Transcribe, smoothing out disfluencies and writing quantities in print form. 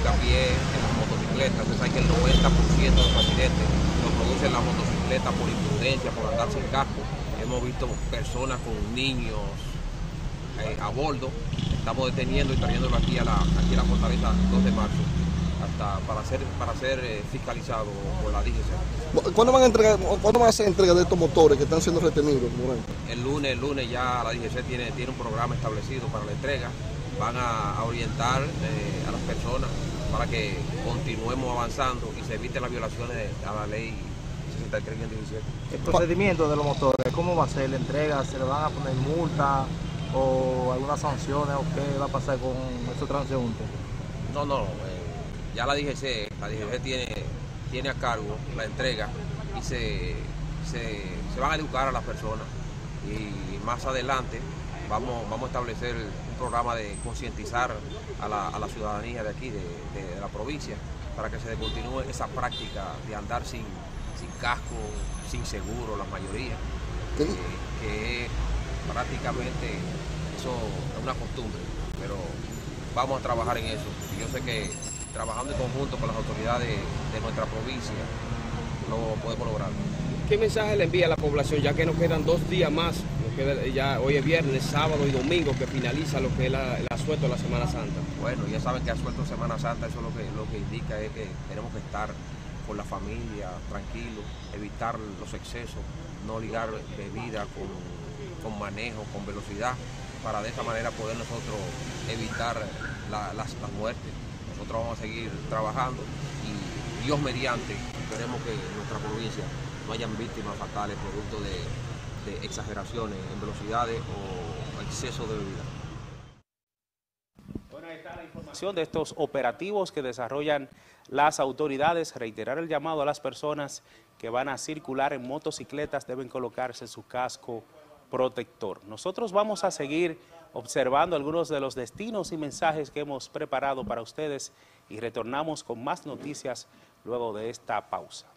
hincapié en las motocicletas. Usted sabe que el 90% de los accidentes los producen las motocicletas por imprudencia, por andar sin casco. Hemos visto personas con niños a bordo. Estamos deteniendo y trayéndolo aquí a la fortaleza 2 de marzo para ser fiscalizado por la DGC. ¿Cuándo van a hacer entrega de estos motores que están siendo retenidos? El lunes ya la DGC tiene un programa establecido para la entrega. Van a orientar a las personas para que continuemos avanzando y se eviten las violaciones a la ley 6317. El procedimiento de los motores, ¿cómo va a ser la entrega? ¿Se le van a poner multa o algunas sanciones o qué va a pasar con estos transeúntes? No, ya la DGC tiene a cargo la entrega y se van a educar a las personas y más adelante vamos a establecer un programa de concientizar a la ciudadanía de aquí, de la provincia, para que se continúe esa práctica de andar sin casco, sin seguro, la mayoría, que prácticamente eso es una costumbre, pero vamos a trabajar en eso. Yo sé que trabajando en conjunto con las autoridades de nuestra provincia lo podemos lograr. ¿Qué mensaje le envía a la población, ya que nos quedan 2 días más? Ya hoy es viernes, sábado y domingo que finaliza lo que es el asueto de la Semana Santa. Bueno, ya saben que asueto de Semana Santa, eso lo que indica es que tenemos que estar con la familia, tranquilos, evitar los excesos, no ligar bebida con manejo, con velocidad, para de esta manera poder nosotros evitar las muertes. Nosotros vamos a seguir trabajando y Dios mediante, queremos que en nuestra provincia no hayan víctimas fatales producto de exageraciones en velocidades o exceso de bebida. Bueno, ahí está la información de estos operativos que desarrollan las autoridades. Reiterar el llamado a las personas que van a circular en motocicletas, deben colocarse su casco protector. Nosotros vamos a seguir observando algunos de los destinos y mensajes que hemos preparado para ustedes y retornamos con más noticias luego de esta pausa.